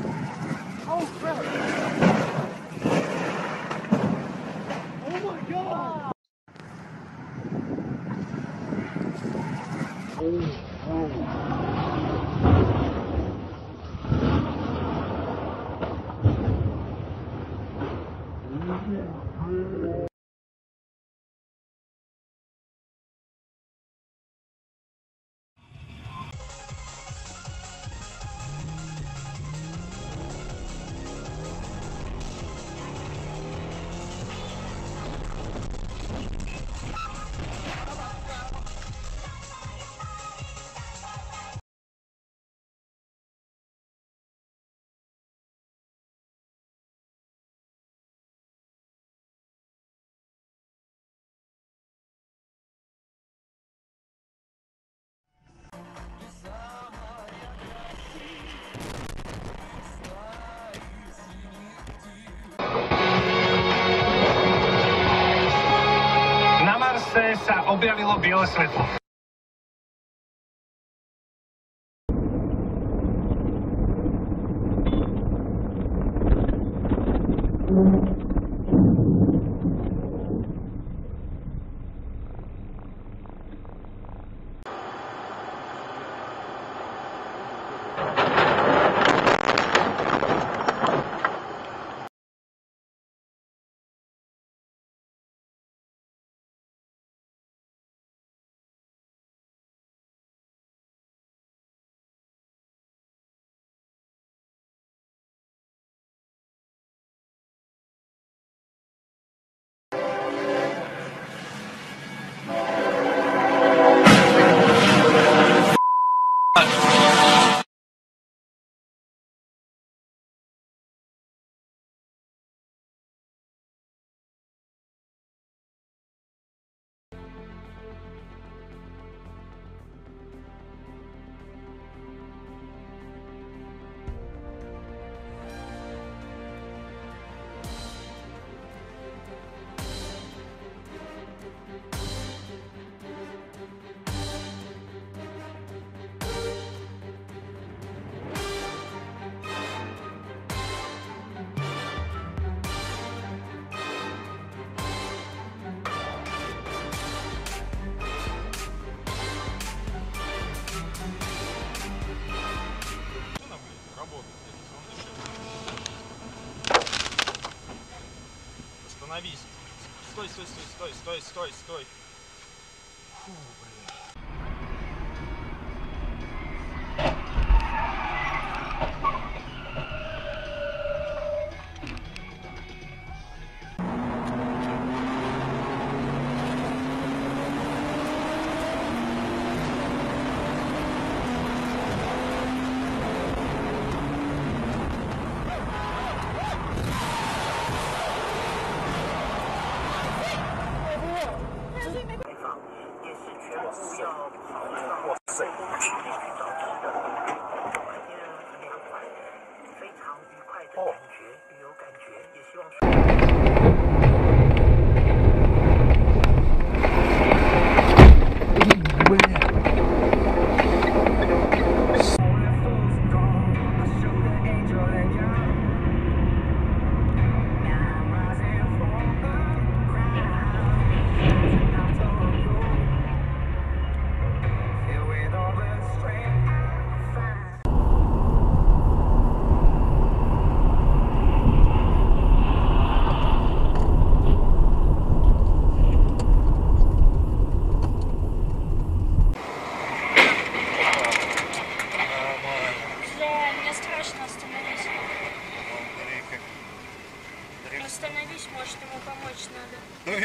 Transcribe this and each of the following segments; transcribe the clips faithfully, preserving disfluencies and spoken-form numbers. Oh, crap. Oh, my God. Oh, oh. Sa objavilo bijelo svetlo. Остановись. Стой, стой, стой, стой, стой, стой, стой. Фу, блин. Остановись, может, ему помочь надо.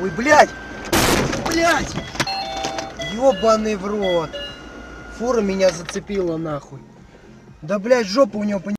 Ой, блядь! Блядь! Ёбаный в рот! Фура меня зацепила нахуй. Да, блядь, жопа у него понимает.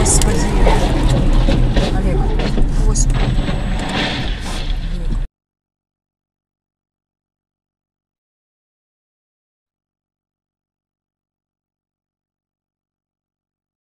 Господи.